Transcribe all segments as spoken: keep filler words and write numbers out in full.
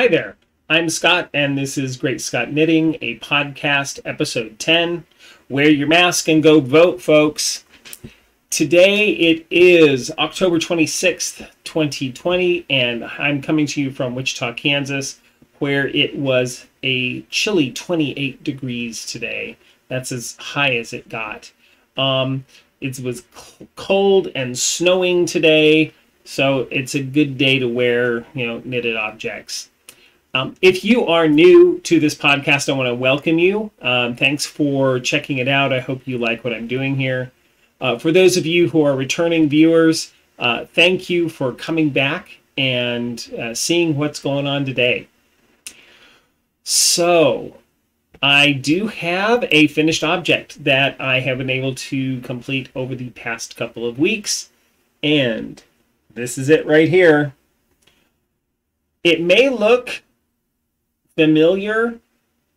Hi there, I'm Scott, and this is Great Scott Knitting, a podcast, episode ten. Wear your mask and go vote, folks. Today it is October twenty-sixth, twenty twenty, and I'm coming to you from Wichita, Kansas, where it was a chilly twenty-eight degrees today. That's as high as it got. Um, it was cold and snowing today, so it's a good day to wear, you know, knitted objects. Um, if you are new to this podcast, I want to welcome you. Um, thanks for checking it out. I hope you like what I'm doing here. Uh, for those of you who are returning viewers, uh, thank you for coming back and uh, seeing what's going on today. So, I do have a finished object that I have been able to complete over the past couple of weeks, and this is it right here. It may look familiar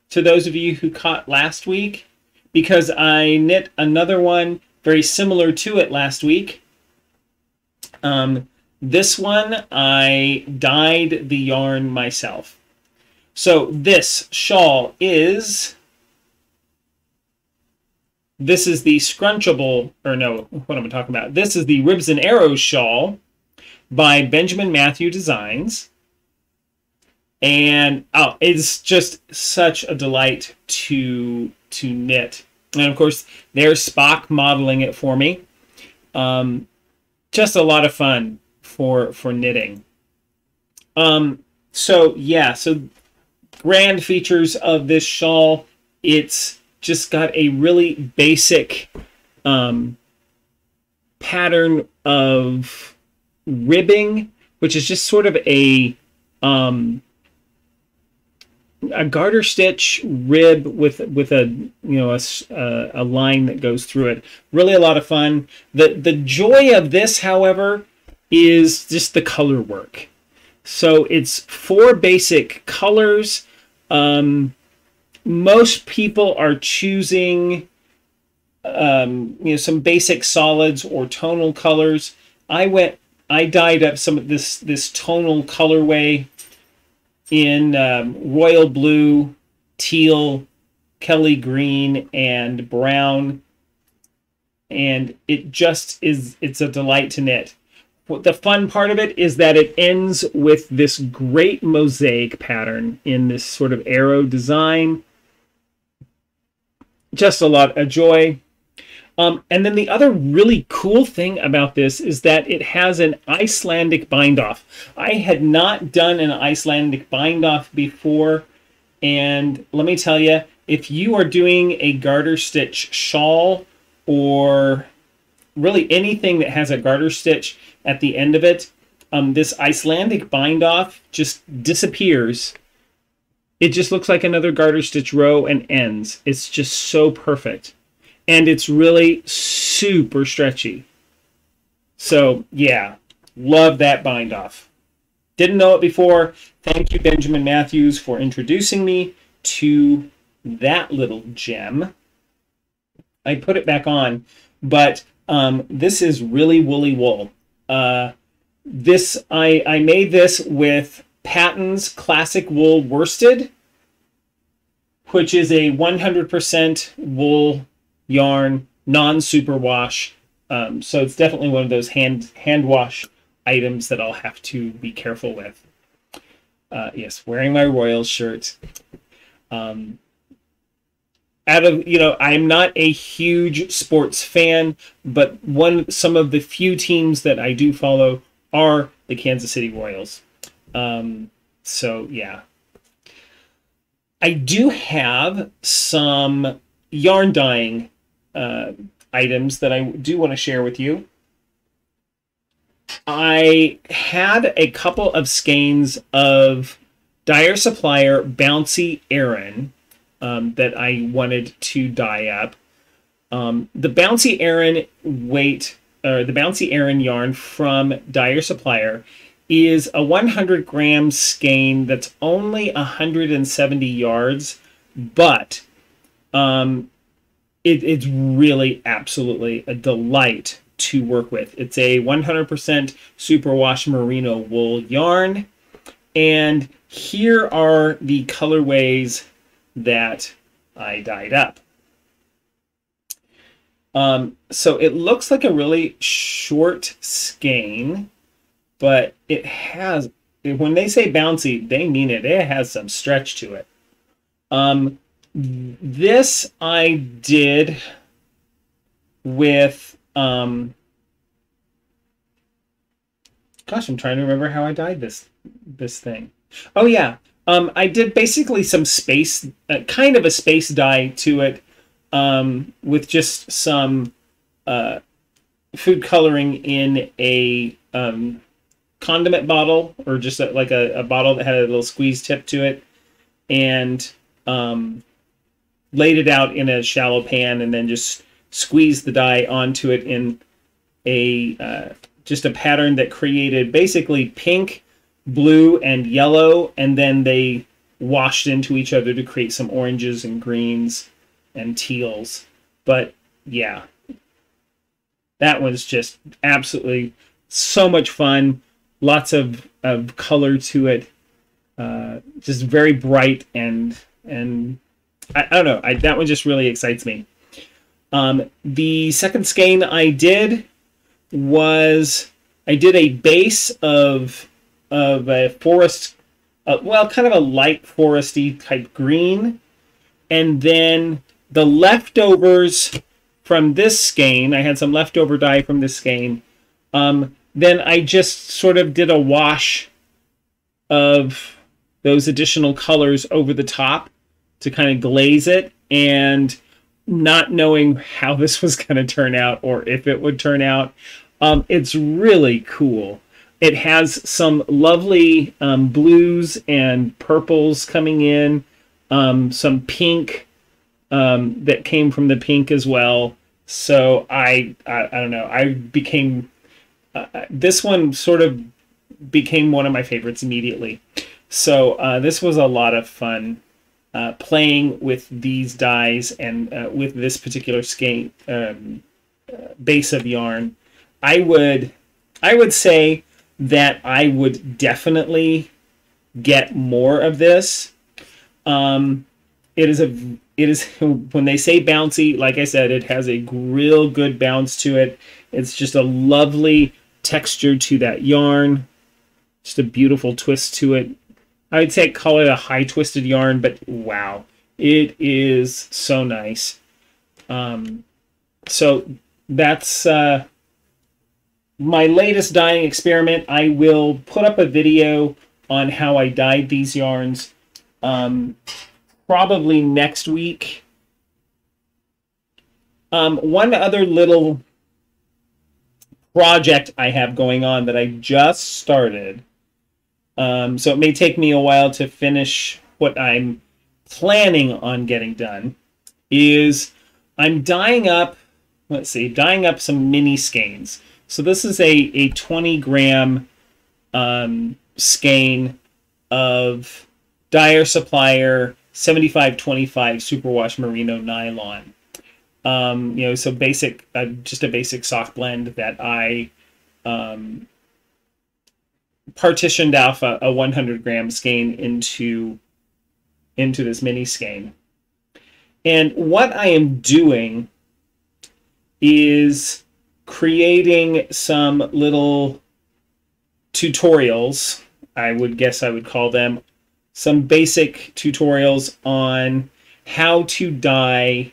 to those of you who caught last week, because I knit another one very similar to it last week. Um, this one, I dyed the yarn myself. So this shawl is, this is the scrunchable, or no, what am I talking about? This is the Ribs and Arrows shawl by Benjamin Matthews Designs. And oh, it's just such a delight to to knit. And of course, there's Spock modeling it for me. Um, just a lot of fun for for knitting. Um, so yeah, so grand features of this shawl. It's just got a really basic um, pattern of ribbing, which is just sort of a um, a garter stitch rib with with a you know a, a line that goes through it. Really a lot of fun. The the joy of this, however, is just the color work. So it's four basic colors. Um, most people are choosing um, you know some basic solids or tonal colors. I went I dyed up some of this this tonal colorway in um, royal blue, teal, Kelly green, and brown, and it just is, it's a delight to knit. The fun part of it is that it ends with this great mosaic pattern in this sort of arrow design. Just a lot of joy. Um, and then the other really cool thing about this is that it has an Icelandic bind-off. I had not done an Icelandic bind-off before, and let me tell you, if you are doing a garter stitch shawl or really anything that has a garter stitch at the end of it, um, this Icelandic bind-off just disappears. It just looks like another garter stitch row and ends. It's just so perfect. And it's really super stretchy. So, yeah, love that bind off. Didn't know it before. Thank you, Benjamin Matthews, for introducing me to that little gem. I put it back on, but um, this is really woolly wool. Uh, this I, I made this with Patton's Classic Wool Worsted, which is a one hundred percent wool yarn, non-superwash, um, so it's definitely one of those hand hand wash items that I'll have to be careful with. Uh, yes, wearing my Royals shirt. Um, out of you know, I'm not a huge sports fan, but one some of the few teams that I do follow are the Kansas City Royals. Um, so yeah, I do have some yarn dyeing Uh, items that I do want to share with you. I had a couple of skeins of Dyer Supplier Bouncy Aran um, that I wanted to dye up. Um, the Bouncy Aran weight, or the Bouncy Aran yarn from Dyer Supplier, is a one hundred gram skein that's only one hundred seventy yards, but um, It, it's really absolutely a delight to work with. It's a one hundred percent superwash merino wool yarn. And here are the colorways that I dyed up. Um, so it looks like a really short skein, but it has, when they say bouncy, they mean it. It has some stretch to it. Um, this I did with, um, gosh, I'm trying to remember how I dyed this, this thing. Oh yeah. Um, I did basically some space, uh, kind of a space dye to it. Um, with just some uh, food coloring in a um, condiment bottle, or just a, like a, a bottle that had a little squeeze tip to it, and um, laid it out in a shallow pan, and then just squeezed the dye onto it in a uh, just a pattern that created basically pink, blue, and yellow, and then they washed into each other to create some oranges and greens and teals. But yeah, that was just absolutely so much fun. Lots of, of color to it. Uh, just very bright, and and I, I don't know. I, that one just really excites me. Um, the second skein I did was I did a base of of a forest, uh, well, kind of a light foresty type green, and then the leftovers from this skein, I had some leftover dye from this skein, um, then I just sort of did a wash of those additional colors over the top to kind of glaze it, and not knowing how this was going to turn out or if it would turn out. Um, it's really cool. It has some lovely um, blues and purples coming in, um, some pink, Um, that came from the pink as well. So I, I, I don't know. I became, uh, this one sort of became one of my favorites immediately. So uh, this was a lot of fun uh, playing with these dyes and uh, with this particular skein um, uh, base of yarn. I would, I would say that I would definitely get more of this. Um, it is a It is, when they say bouncy, like I said, it has a real good bounce to it. It's just a lovely texture to that yarn. Just a beautiful twist to it. I would say I'd call it a high twisted yarn, but wow, it is so nice. Um, so that's uh, my latest dyeing experiment. I will put up a video on how I dyed these yarns. Um... Probably next week. Um, one other little project I have going on that I just started. Um, so it may take me a while to finish what I'm planning on getting done. Is I'm dyeing up, let's see, dyeing up some mini skeins. So this is a, a twenty gram um, skein of Dyer Supplier seventy-five twenty-five Superwash Merino Nylon. Um, you know, so basic, uh, just a basic soft blend that I um, partitioned off a, a one hundred gram skein into, into this mini skein. And what I am doing is creating some little tutorials, I would guess I would call them, some basic tutorials on how to dye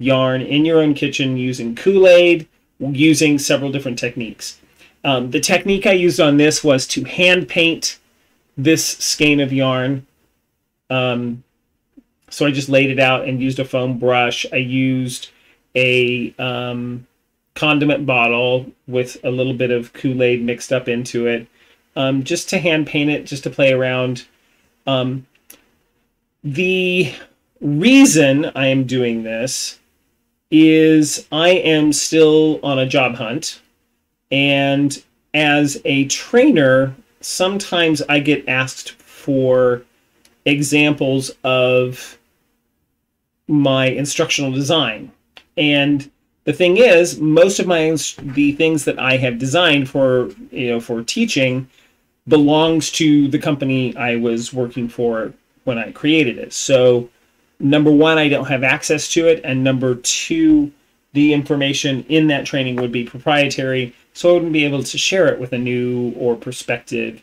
yarn in your own kitchen using Kool-Aid, using several different techniques. Um, the technique I used on this was to hand paint this skein of yarn. Um, so I just laid it out and used a foam brush. I used a um, condiment bottle with a little bit of Kool-Aid mixed up into it, um, just to hand paint it, just to play around. Um, the reason I am doing this is I am still on a job hunt, and as a trainer, sometimes I get asked for examples of my instructional design. And the thing is, most of my the things that I have designed for, you know, for teaching belongs to the company I was working for when I created it. So number one, I don't have access to it. And number two, the information in that training would be proprietary. So I wouldn't be able to share it with a new or prospective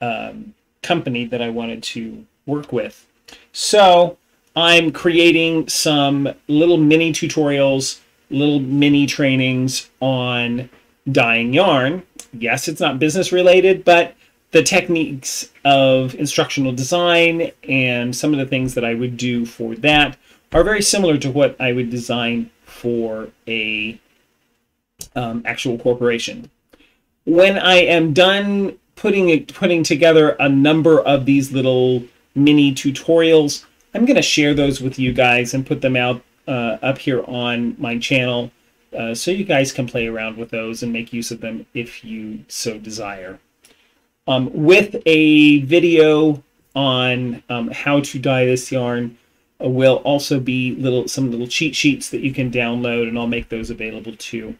um, company that I wanted to work with. So I'm creating some little mini tutorials, little mini trainings on dyeing yarn. Yes, it's not business related, but the techniques of instructional design and some of the things that I would do for that are very similar to what I would design for a um, actual corporation. When I am done putting it, putting together a number of these little mini tutorials, I'm going to share those with you guys and put them out uh, up here on my channel, uh, so you guys can play around with those and make use of them if you so desire. Um, with a video on um, how to dye this yarn uh, will also be little some little cheat sheets that you can download, and I'll make those available too.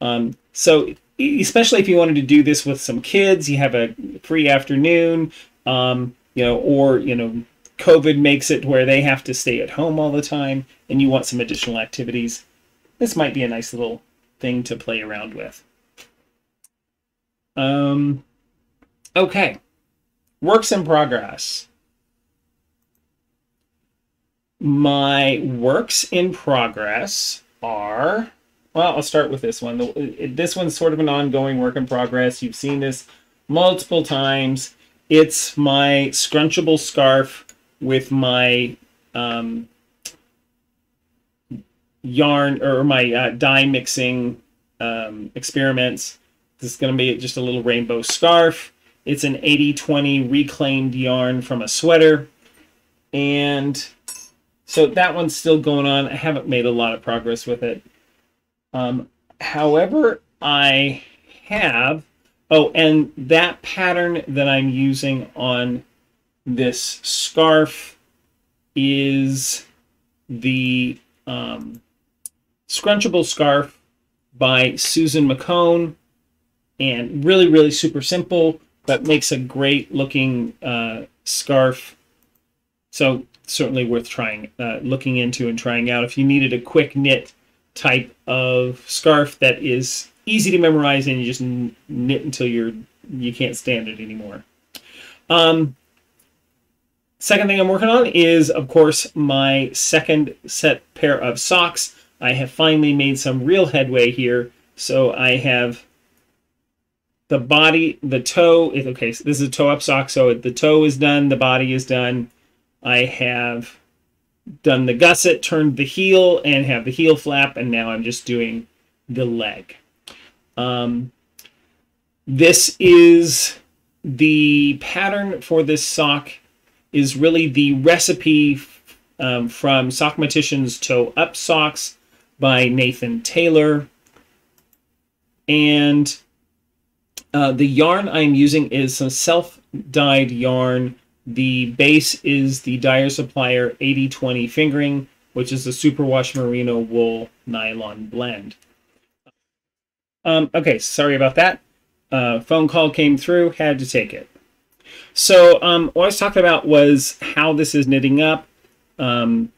Um, so especially if you wanted to do this with some kids, you have a free afternoon, um, you know, or, you know, COVID makes it where they have to stay at home all the time and you want some additional activities, this might be a nice little thing to play around with. Um... Okay, works in progress. My works in progress are, well, I'll start with this one. This one's sort of an ongoing work in progress. You've seen this multiple times. It's my scrunchable scarf with my um, yarn or my uh, dye mixing um, experiments. This is going to be just a little rainbow scarf. It's an eighty twenty reclaimed yarn from a sweater. And so that one's still going on. I haven't made a lot of progress with it. Um, however, I have... Oh, and that pattern that I'm using on this scarf is the um, Scrunchable Scarf by Susan McConne. And really, really super simple, but makes a great looking uh, scarf. So certainly worth trying, uh, looking into and trying out. If you needed a quick knit type of scarf that is easy to memorize and you just knit until you're you can't stand it anymore. Um, second thing I'm working on is, of course, my second set pair of socks. I have finally made some real headway here. So I have the body, the toe, okay, so this is a toe-up sock, so the toe is done, the body is done. I have done the gusset, turned the heel, and have the heel flap, and now I'm just doing the leg. Um, this is the pattern for this sock is really the recipe um, from Sockmatician's Toe-Up Socks by Nathan Taylor. And... Uh, the yarn I'm using is some self-dyed yarn. The base is the Dyer Supplier eighty twenty Fingering, which is the Superwash Merino Wool Nylon Blend. Um, okay, sorry about that. Uh, phone call came through, had to take it. So um, what I was talking about was how this is knitting up. Um,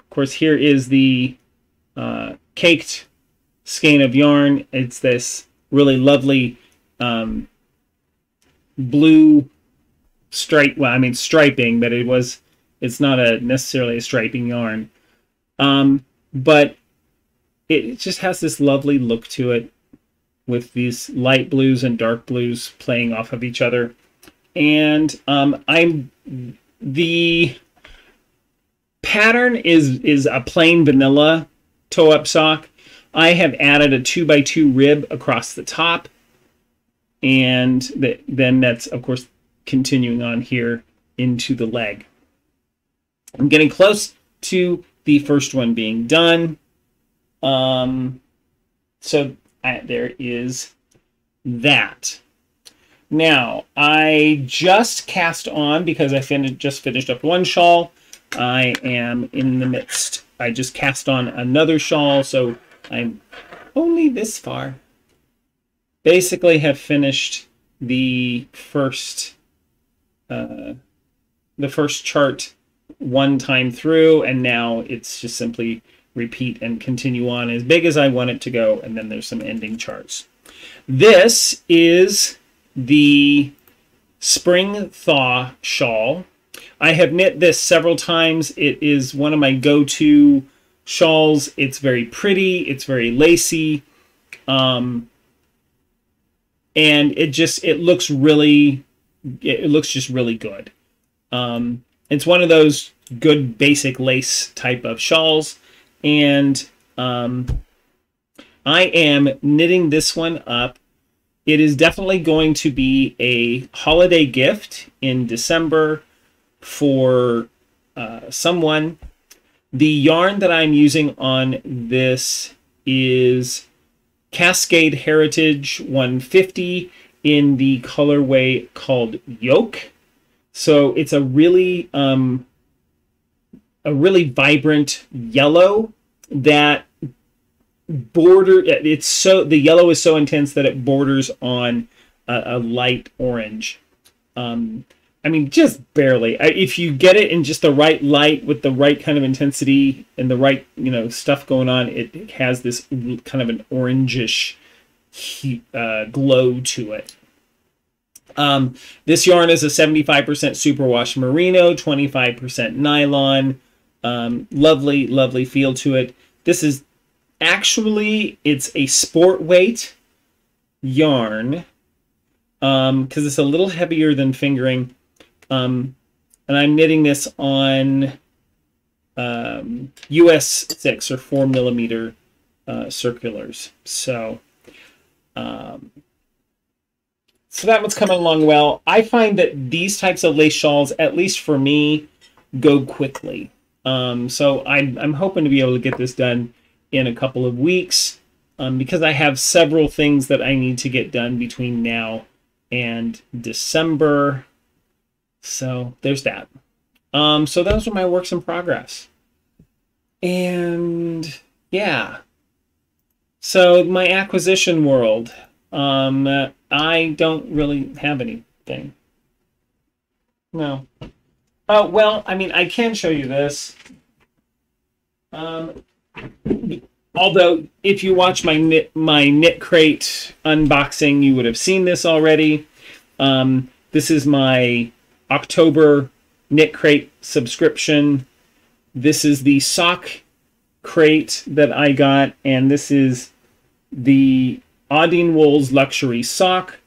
of course, here is the uh, caked skein of yarn. It's this really lovely um, blue stripe. Well, I mean striping, but it was. It's not a necessarily a striping yarn, um, but it, it just has this lovely look to it, with these light blues and dark blues playing off of each other. And um, I'm the pattern is is a plain vanilla toe-up sock. I have added a two by two rib across the top, and th then that's, of course, continuing on here into the leg. I'm getting close to the first one being done. Um, so I, there is that. Now, I just cast on, because I fin just finished up one shawl. I am in the midst. I just cast on another shawl, so... I'm only this far. Basically have finished the first uh, the first chart one time through, and now it's just simply repeat and continue on as big as I want it to go, and then there's some ending charts. This is the spring thaw shawl. I have knit this several times. It is one of my go-to shawls. It's very pretty, it's very lacy, um, and it just it looks really it looks just really good. Um, it's one of those good basic lace type of shawls, and um, I am knitting this one up. It is definitely going to be a holiday gift in December for uh, someone. The yarn that I'm using on this is Cascade Heritage one fifty in the colorway called Yolk. So it's a really um, a really vibrant yellow that border. It's so the yellow is so intense that it borders on a, a light orange. Um, I mean, just barely. If you get it in just the right light with the right kind of intensity and the right, you know, stuff going on, it, it has this kind of an orangish heat, uh, glow to it. Um, this yarn is a seventy-five percent superwash merino, twenty-five percent nylon. Um, lovely, lovely feel to it. This is actually, it's a sport weight yarn because um, it's a little heavier than fingering. Um, and I'm knitting this on um, U S six or four millimeter uh, circulars. So, um, so that one's coming along well. I find that these types of lace shawls, at least for me, go quickly. Um, so I'm, I'm hoping to be able to get this done in a couple of weeks um, because I have several things that I need to get done between now and December. So there's that. Um, so those are my works in progress. And yeah. So my acquisition world. Um, uh, I don't really have anything. No. Oh, well, I mean, I can show you this. Um, although, if you watch my knit, my Knit Crate unboxing, you would have seen this already. Um, this is my October Knit Crate subscription. This is the sock crate that I got, and this is the Audine Wools luxury sock,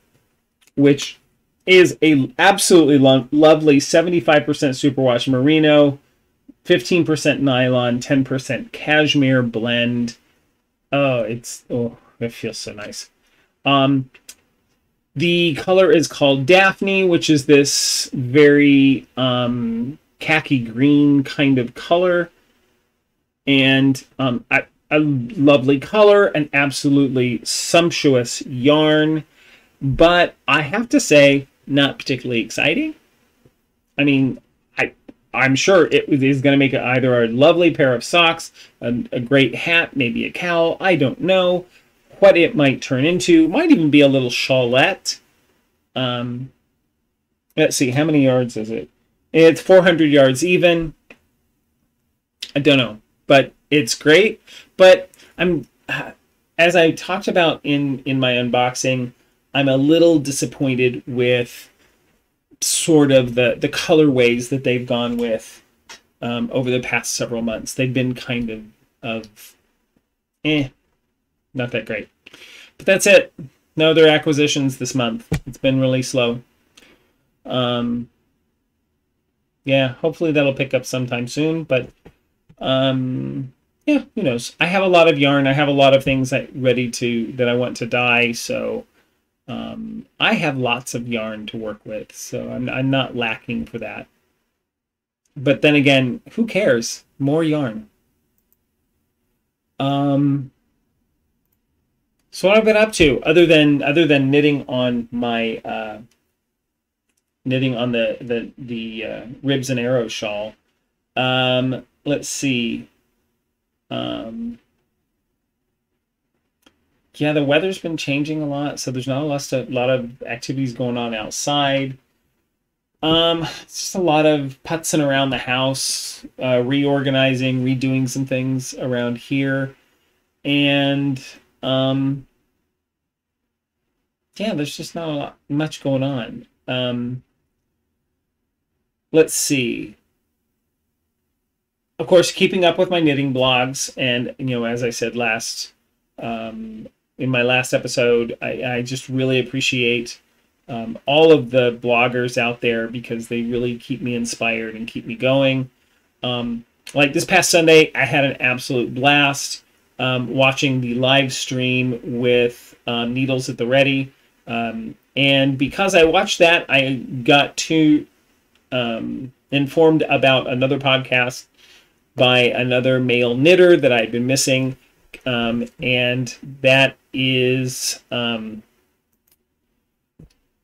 which is a absolutely lo lovely seventy-five percent superwash merino, fifteen percent nylon, ten percent cashmere blend. Oh, it's oh, it feels so nice. Um, The color is called Daphne, which is this very um, khaki green kind of color. And um, a, a lovely color, an absolutely sumptuous yarn. But I have to say, not particularly exciting. I mean, I, I'm sure it is going to make either a lovely pair of socks, a, a great hat, maybe a cowl, I don't know. What it might turn into, might even be a little shawlette. Um, let's see, how many yards is it? It's four hundred yards even. I don't know, but it's great. But I'm, as I talked about in in my unboxing, I'm a little disappointed with sort of the the colorways that they've gone with um, over the past several months. They've been kind of of eh. Not that great. But that's it. No other acquisitions this month. It's been really slow. Um, yeah, hopefully that'll pick up sometime soon. But, um, yeah, who knows? I have a lot of yarn. I have a lot of things that ready to that I want to dye. So um, I have lots of yarn to work with. So I'm, I'm not lacking for that. But then again, who cares? More yarn. Um... So what I've been up to, other than other than knitting on my uh, knitting on the the the uh, ribs and arrow shawl, um, let's see. Um, yeah, the weather's been changing a lot, so there's not a lot of, a lot of activities going on outside. Um, it's just a lot of putzing around the house, uh, reorganizing, redoing some things around here. And, um, yeah, there's just not a lot, much going on. Um, let's see. Of course, keeping up with my knitting blogs. And, you know, as I said last, um, in my last episode, I, I just really appreciate Um, all of the bloggers out there, because they really keep me inspired and keep me going. Um, like this past Sunday, I had an absolute blast um, watching the live stream with um, Needles at the Ready. Um, and because I watched that, I got too um, informed about another podcast by another male knitter that I'd been missing. Um, and that is... Um,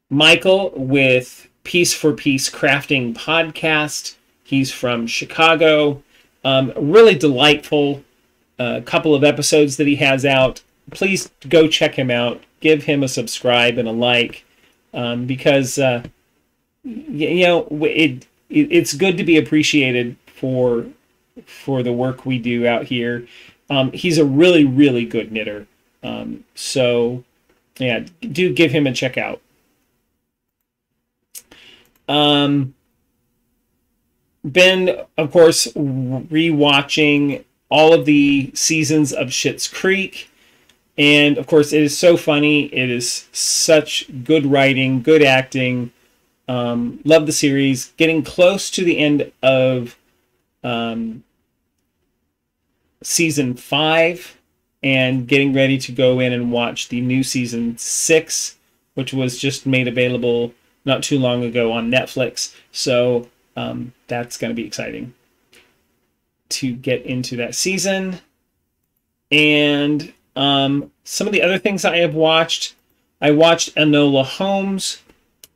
Michael with Piece for Peace Crafting Podcast. He's from Chicago. Um, really delightful uh, couple of episodes that he has out. Please go check him out. Give him a subscribe and a like, um, because uh, you know it, it. It's good to be appreciated for for the work we do out here. Um, he's a really really good knitter. Um, so yeah, do give him a check out. Um, been, of course, re-watching all of the seasons of Schitt's Creek. And, of course, it is so funny. It is such good writing, good acting. Um, love the series. Getting close to the end of um, season five and getting ready to go in and watch the new season six, which was just made available not too long ago on Netflix, so um, that's going to be exciting to get into that season. And um, some of the other things I have watched, I watched Enola Holmes.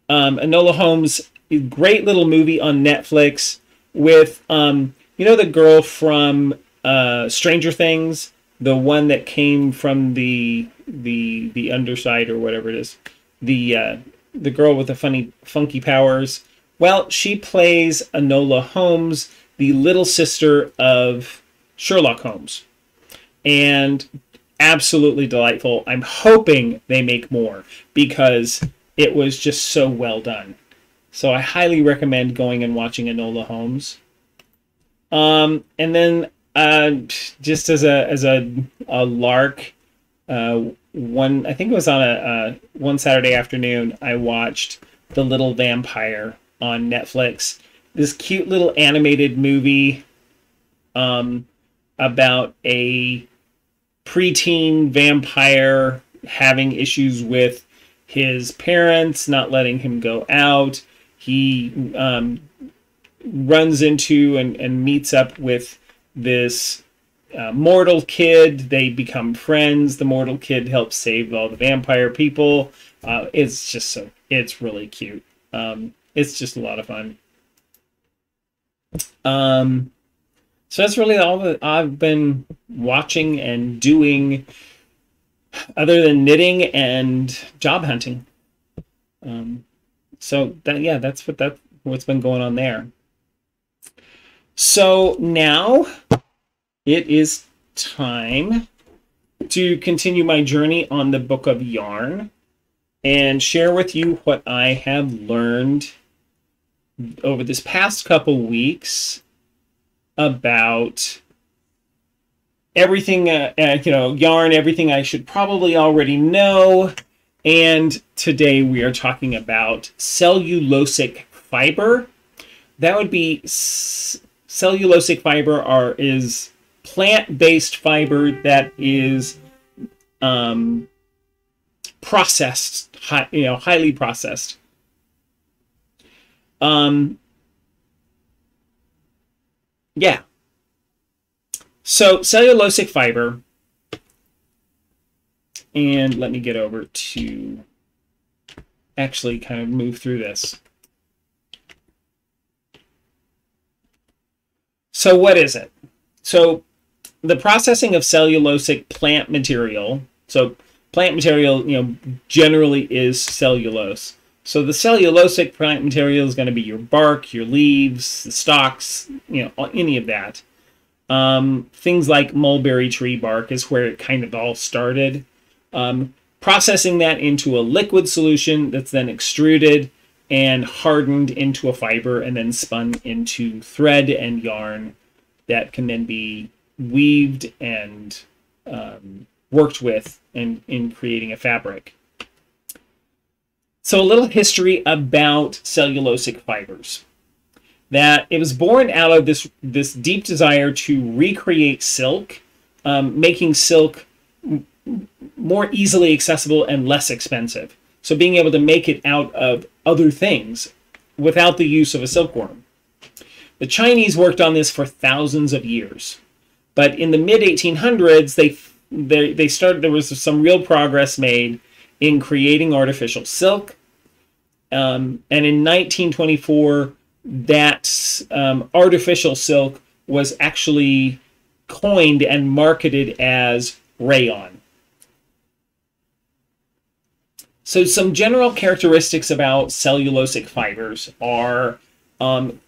Um, Enola Holmes, a great little movie on Netflix with, um, you know, the girl from uh, Stranger Things, the one that came from the the the underside or whatever it is, the uh, the girl with the funny, funky powers. Well, she plays Enola Holmes, the little sister of Sherlock Holmes. And absolutely delightful. I'm hoping they make more because it was just so well done. So I highly recommend going and watching Enola Holmes. Um, and then uh, just as a as a, a lark, uh, one, I think it was on a, a one Saturday afternoon, I watched The Little Vampire on Netflix. This cute little animated movie um, about a preteen vampire having issues with his parents, not letting him go out. He um, runs into and, and meets up with this Uh, mortal kid. They become friends. The mortal kid helps save all the vampire people. Uh, it's just so, it's really cute. Um, it's just a lot of fun. Um, so that's really all that I've been watching and doing other than knitting and job hunting. Um, so that, yeah, that's what that, what's been going on there. So now it is time to continue my journey on the Book of Yarn and share with you what I have learned over this past couple weeks about everything, uh, uh, you know, yarn, everything I should probably already know. And today we are talking about cellulosic fiber. That would be cellulosic fiber are, is... plant-based fiber that is um, processed, hi, you know, highly processed. Um, yeah. So cellulosic fiber, and let me get over to actually kind of move through this. So what is it? So the processing of cellulosic plant material, so plant material, you know, generally is cellulose. So the cellulosic plant material is going to be your bark, your leaves, the stalks, you know, any of that. Um, things like mulberry tree bark is where it kind of all started. Um, processing that into a liquid solution that's then extruded and hardened into a fiber and then spun into thread and yarn that can then be weaved and um, worked with and in creating a fabric. So a little history about cellulosic fibers. That it was born out of this, this deep desire to recreate silk, um, making silk more easily accessible and less expensive. So being able to make it out of other things without the use of a silkworm. The Chinese worked on this for thousands of years. But in the mid eighteen hundreds, they, they, they started, there was some real progress made in creating artificial silk. Um, and in nineteen twenty-four, that um, artificial silk was actually coined and marketed as rayon. So some general characteristics about cellulosic fibers are, um,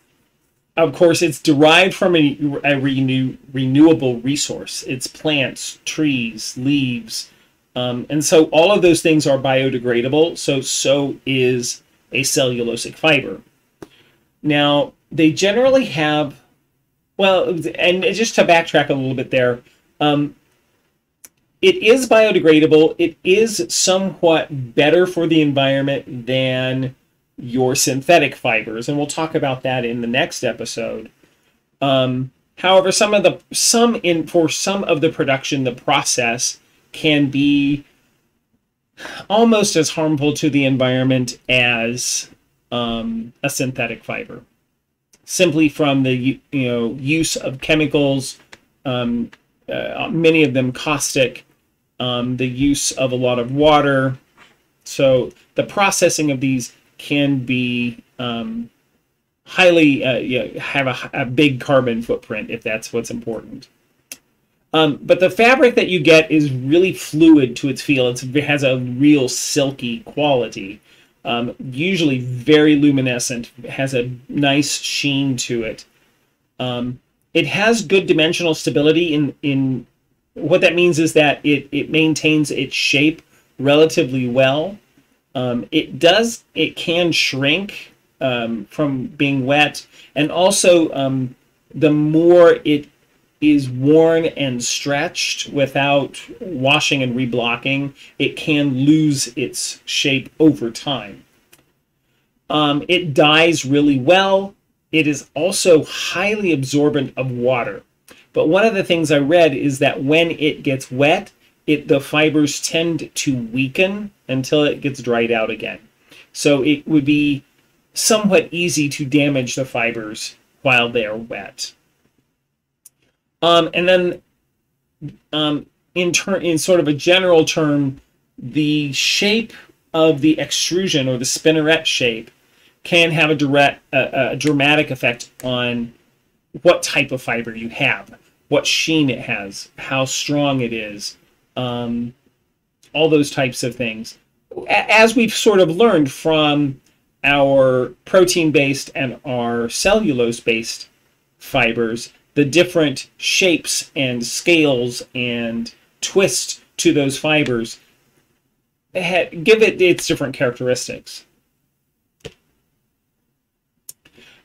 of course, it's derived from a, a renew, renewable resource. It's plants, trees, leaves. Um, and so all of those things are biodegradable, so so is a cellulosic fiber. Now, they generally have, well, and just to backtrack a little bit there, um, it is biodegradable. It is somewhat better for the environment than your synthetic fibers, and we'll talk about that in the next episode. Um, however, some of the some in for some of the production, the process can be almost as harmful to the environment as um, a synthetic fiber, simply from the you know use of chemicals, um, uh, many of them caustic, um, the use of a lot of water. So the processing of these can be um, highly uh, you know, have a, a big carbon footprint if that's what's important. Um, but the fabric that you get is really fluid to its feel. It's, it has a real silky quality, um, usually very luminescent, has a nice sheen to it. Um, it has good dimensional stability. In, in what that means is that it, it maintains its shape relatively well. Um, it does, it can shrink um, from being wet, and also um, the more it is worn and stretched without washing and reblocking, it can lose its shape over time. Um, it dyes really well. It is also highly absorbent of water. But one of the things I read is that when it gets wet, it the fibers tend to weaken until it gets dried out again. So it would be somewhat easy to damage the fibers while they're wet. Um, and then, um, in, in sort of a general term, the shape of the extrusion or the spinneret shape can have a direct, uh, a dramatic effect on what type of fiber you have, what sheen it has, how strong it is, um, all those types of things. As we've sort of learned from our protein-based and our cellulose-based fibers, the different shapes and scales and twists to those fibers give it its different characteristics.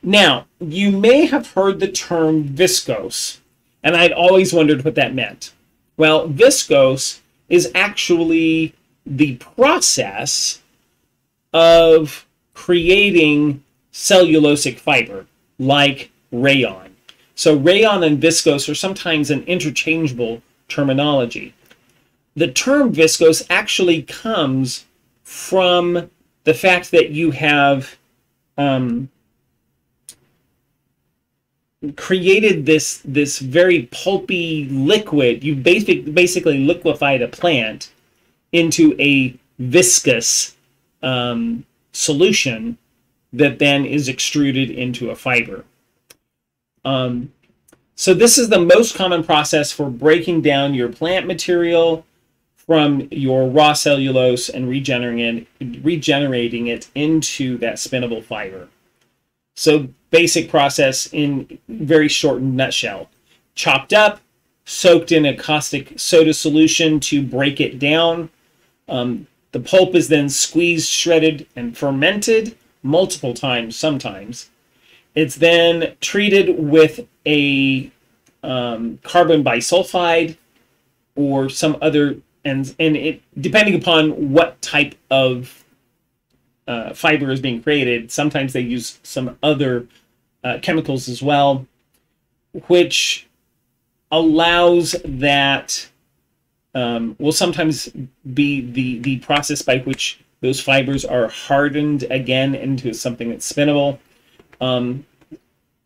Now, you may have heard the term viscose, and I'd always wondered what that meant. Well, viscose is actually the process of creating cellulosic fiber, like rayon. So rayon and viscose are sometimes an interchangeable terminology. The term viscose actually comes from the fact that you have um, created this, this very pulpy liquid. You basic, basically liquefied a plant into a viscous um, solution that then is extruded into a fiber. Um, so this is the most common process for breaking down your plant material, from your raw cellulose and regenerating it, regenerating it into that spinnable fiber. So basic process in very short nutshell. Chopped up, soaked in a caustic soda solution to break it down. Um, the pulp is then squeezed, shredded, and fermented multiple times sometimes. It's then treated with a um, carbon bisulfide or some other, and, and it, depending upon what type of uh, fiber is being created, sometimes they use some other uh, chemicals as well, which allows that, um, will sometimes be the, the process by which those fibers are hardened again into something that's spinnable. Um,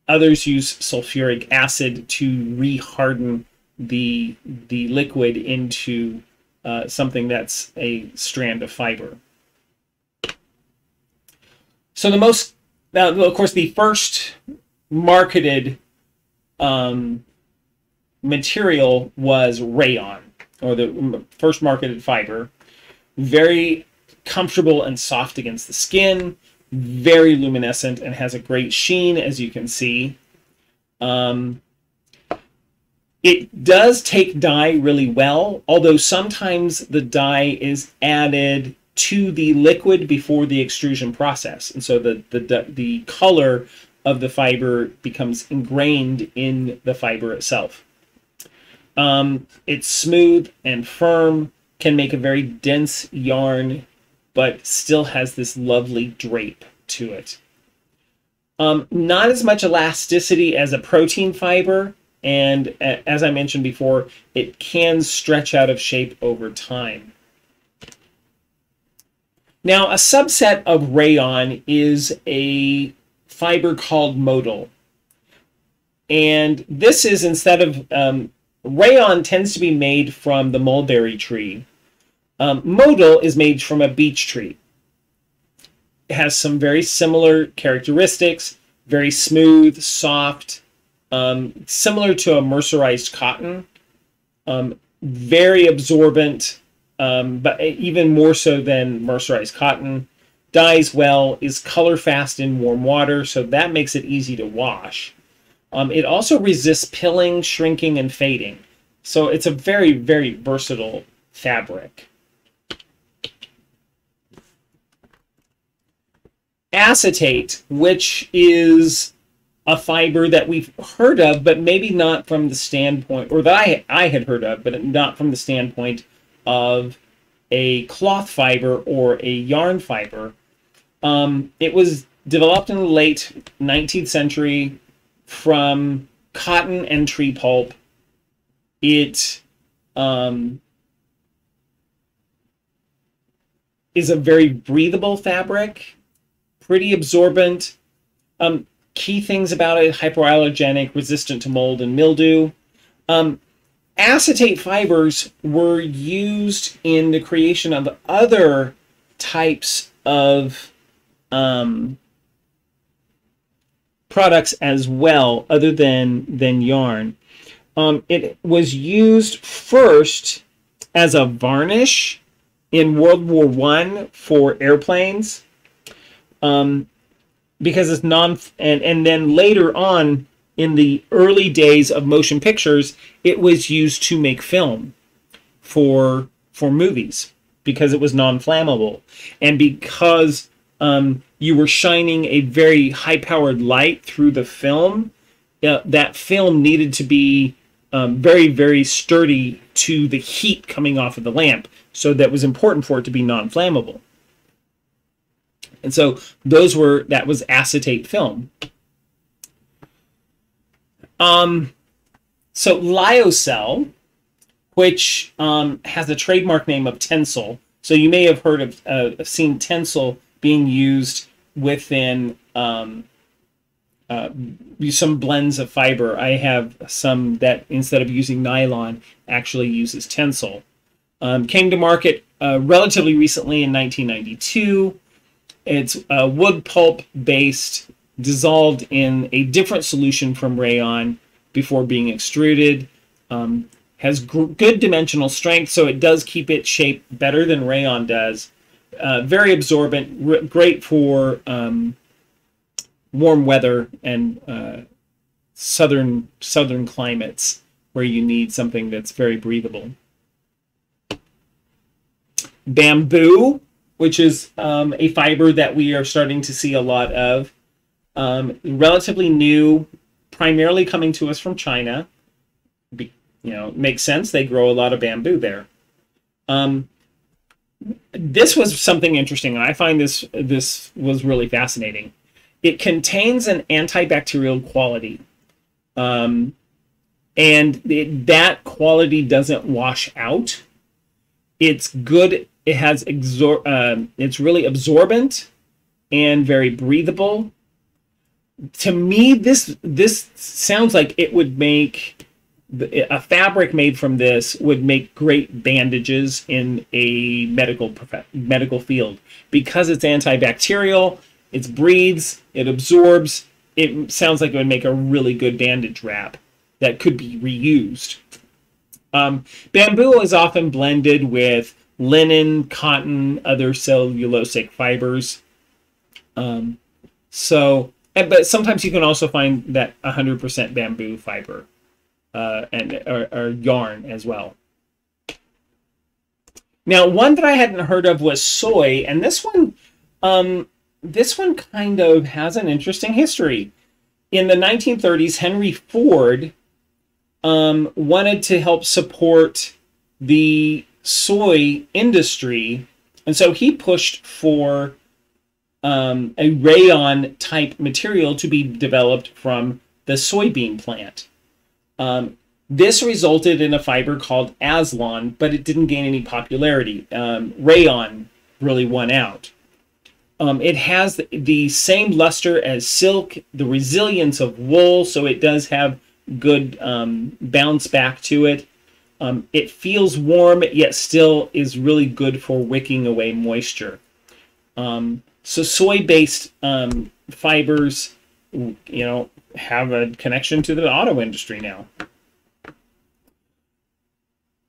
others use sulfuric acid to re-harden the, the liquid into uh, something that's a strand of fiber. So the most, now of course the first marketed um, material was rayon, or the first marketed fiber. Very comfortable and soft against the skin. Very luminescent and has a great sheen, as you can see. Um, it does take dye really well, although sometimes the dye is added to the liquid before the extrusion process, and so the the the color of the fiber becomes ingrained in the fiber itself. Um, it's smooth and firm, can make a very dense yarn, but still has this lovely drape to it. Um, not as much elasticity as a protein fiber, and as I mentioned before, it can stretch out of shape over time. Now, a subset of rayon is a fiber called modal. And this is, instead of, um, rayon tends to be made from the mulberry tree. Um, modal is made from a beech tree. It has some very similar characteristics, very smooth, soft, um, similar to a mercerized cotton, um, very absorbent, um, but even more so than mercerized cotton. Dyes well, is color fast in warm water, so that makes it easy to wash. Um, it also resists pilling, shrinking, and fading. So it's a very, very versatile fabric. Acetate, which is a fiber that we've heard of, but maybe not from the standpoint, or that I, I had heard of, but not from the standpoint of a cloth fiber or a yarn fiber. Um, it was developed in the late nineteenth century from cotton and tree pulp. It um, is a very breathable fabric. Pretty absorbent. Um, key things about it: hypoallergenic, resistant to mold and mildew. Um, acetate fibers were used in the creation of other types of um, products as well, other than, than yarn. Um, it was used first as a varnish in World War One for airplanes. Um, because it's non, and, and then later on in the early days of motion pictures, it was used to make film for, for movies because it was non-flammable. And because um, you were shining a very high-powered light through the film, uh, that film needed to be um, very, very sturdy to the heat coming off of the lamp. So that was important for it to be non-flammable. And so those were, that was acetate film. Um, so Lyocell, which um, has a trademark name of Tencel. So you may have heard of, uh, seen Tencel being used within um, uh, some blends of fiber. I have some that, instead of using nylon, actually uses Tencel. Um, came to market uh, relatively recently in nineteen ninety-two. It's a wood pulp based, dissolved in a different solution from rayon before being extruded. Um, has gr good dimensional strength, so it does keep its shape better than rayon does. Uh, very absorbent, r great for um, warm weather and uh, southern southern climates where you need something that's very breathable. Bamboo, which is um, a fiber that we are starting to see a lot of, um, relatively new, primarily coming to us from China. Be, you know, makes sense. They grow a lot of bamboo there. Um, this was something interesting, and I find this this was really fascinating. It contains an antibacterial quality, um, and it, that quality doesn't wash out. It's good. It has exor uh, it's really absorbent and very breathable. To me, this this sounds like it would make the, a fabric made from this would make great bandages in a medical medical field, because it's antibacterial. It breathes. It absorbs. It sounds like it would make a really good bandage wrap that could be reused. Um, bamboo is often blended with linen, cotton, other cellulosic fibers. Um, so, and, but sometimes you can also find that one hundred percent bamboo fiber uh, and or, or yarn as well. Now, one that I hadn't heard of was soy, and this one, um, this one kind of has an interesting history. In the nineteen thirties, Henry Ford Um, wanted to help support the soy industry, and so he pushed for um, a rayon type material to be developed from the soybean plant. Um, this resulted in a fiber called Aslon, but it didn't gain any popularity. Um, rayon really won out. Um, it has the same luster as silk, the resilience of wool, so it does have good um, bounce back to it. Um, it feels warm, yet still is really good for wicking away moisture. Um, so soy-based um, fibers, you know, have a connection to the auto industry now.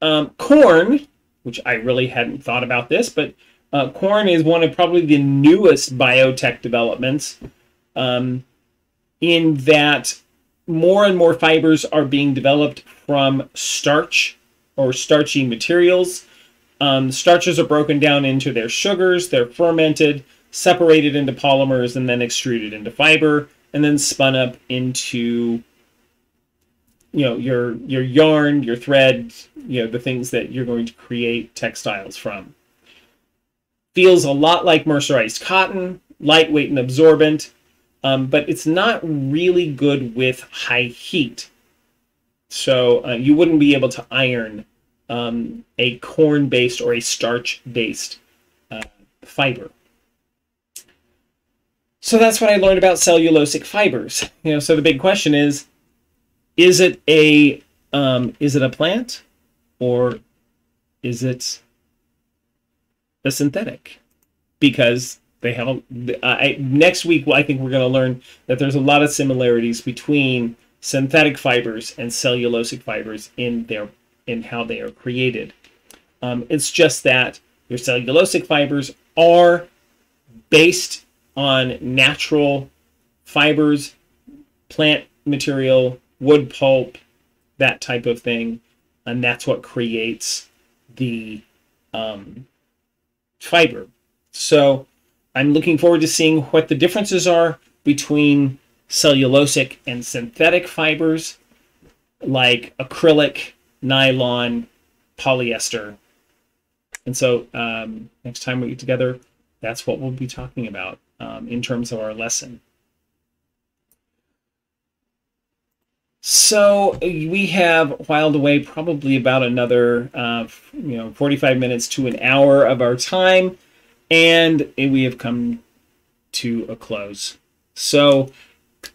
Um, corn, which I really hadn't thought about this, but uh, corn is one of probably the newest biotech developments, um, in that more and more fibers are being developed from starch or starchy materials. Um, starches are broken down into their sugars, they're fermented, separated into polymers, and then extruded into fiber, and then spun up into, you know, your, your yarn, your thread, you know, the things that you're going to create textiles from. Feels a lot like mercerized cotton, lightweight and absorbent. Um, but it's not really good with high heat. So uh, you wouldn't be able to iron um, a corn-based or a starch-based uh, fiber. So that's what I learned about cellulosic fibers. You know, so the big question is, is it a, um, is it a plant, or is it a synthetic? Because they have a, I, next week, I think we're going to learn that there's a lot of similarities between synthetic fibers and cellulosic fibers in their in how they are created. Um, it's just that your cellulosic fibers are based on natural fibers, plant material, wood pulp, that type of thing, and that's what creates the um, fiber. So I'm looking forward to seeing what the differences are between cellulosic and synthetic fibers, like acrylic, nylon, polyester. And so um, next time we get together, that's what we'll be talking about um, in terms of our lesson. So we have whiled away probably about another uh, you know, forty-five minutes to an hour of our time. And we have come to a close. So,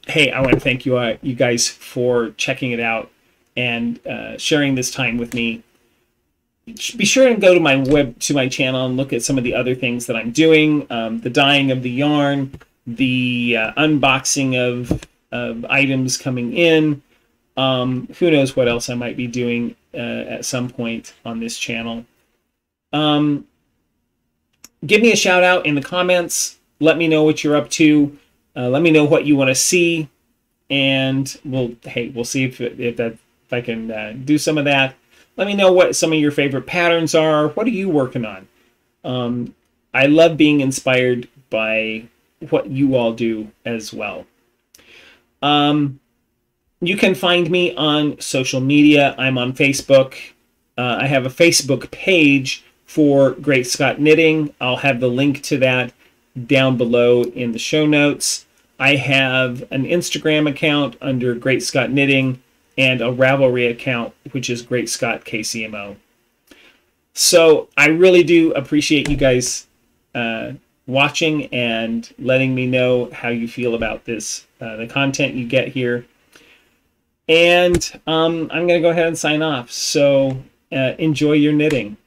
hey, I want to thank you, uh, you guys for checking it out and uh, sharing this time with me. Be sure and go to my web to my channel and look at some of the other things that I'm doing: um, the dyeing of the yarn, the uh, unboxing of, of items coming in, Um, who knows what else I might be doing uh, at some point on this channel. Um, give me a shout out in the comments. Let me know what you're up to. Uh, let me know what you want to see. And we'll, hey, we'll see if, if, that, if I can uh, do some of that. Let me know what some of your favorite patterns are. What are you working on? Um, I love being inspired by what you all do as well. Um, you can find me on social media. I'm on Facebook. Uh, I have a Facebook page for Great Scott Knitting. I'll have the link to that down below in the show notes. I have an Instagram account under Great Scott Knitting and a Ravelry account, which is Great Scott K C M O. So I really do appreciate you guys uh, watching and letting me know how you feel about this, uh, the content you get here. And um, I'm going to go ahead and sign off. So uh, enjoy your knitting.